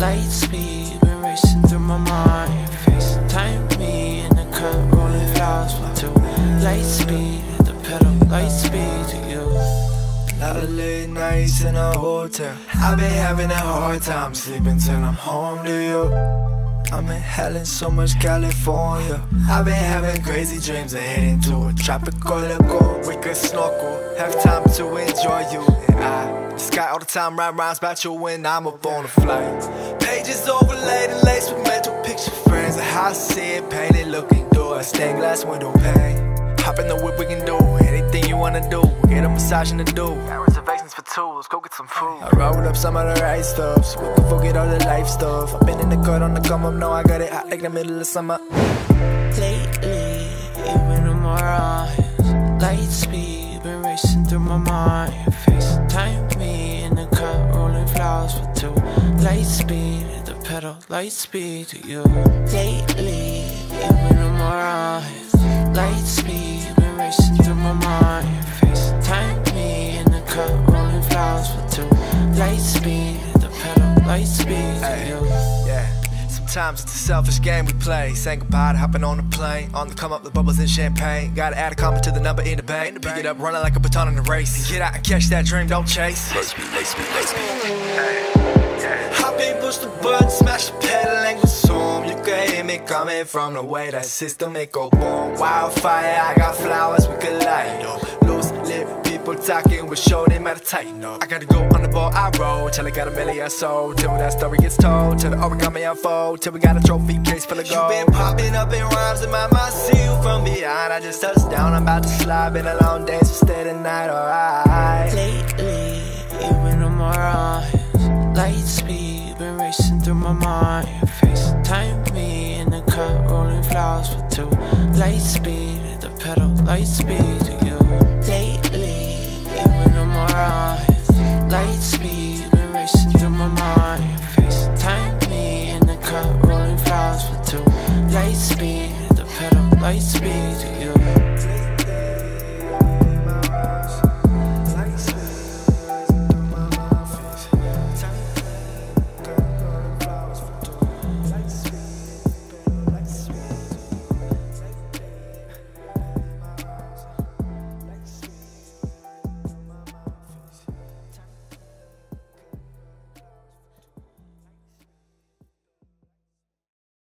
Light speed been racing through my mind. FaceTime me in the cut, rolling flowers to light speed, hit the pedal, light speed to you. A lot of late nights in a hotel. I've been having a hard time sleeping till I'm home to you. I'm in hell in so much California. I've been having crazy dreams of heading to a tropical lagoon. We could snorkel, have time to enjoy you and I. This guy all the time write rhymes about you when I'm up on a flight. Pages overlaid and laced with mental picture frames of how I see it painted, looking through a stained glass window pane. Hop in the whip, we can do anything you wanna do. Get a massage in the do. Got reservations for two, let's go get some food. I rolled up some of the right stuff, we can forget all the life stuff. I've been in the cut on the come up, now I got it hot like the middle of summer. Lately, even in my eyes, light speed been racing through my mind. FaceTime me in the cut, rolling flowers for two. Light speed at the pedal, light speed to you. Lately, even in my eyes, light speed been racing through my mind. FaceTime me in the cut, rolling flowers for two. Light speed, the pedal, light speed. Hey, yeah. Sometimes it's a selfish game we play. Saying goodbye to hopping on a plane. On the come up, the bubbles and champagne. Gotta add a comma to the number in the bank. Pick it up, running like a baton in a race. Get out and catch that dream, don't chase. Light speed, light speed, light speed. Hey, yeah. Hop in, push the button, smash the pedal and go zoom. You can hear me coming from the way that system it go boom. Wildfire, I got flowers we could light up. Loose lip people talking, we show them how to tighten up. I gotta go on the ball, I roll till I got a million sold. Till that story gets told, till the origami unfold, till we got a trophy case full of gold. You been popping up in rhymes in my mind, see you from behind. I just touched down, I'm about to slide. Been a long day, so stay the night, alright. Lately, even on my eyes, light speed been racing through my mind. FaceTime me in the cut, rolling flowers for two. Light speed at the pedal, light speed to you. Lately, even in my eyes, light speed been racing.